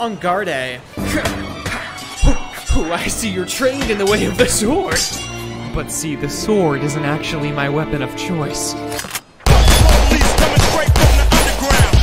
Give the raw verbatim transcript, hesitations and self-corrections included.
On guard, eh? Oh, I see you're trained in the way of the sword. But see, the sword isn't actually my weapon of choice.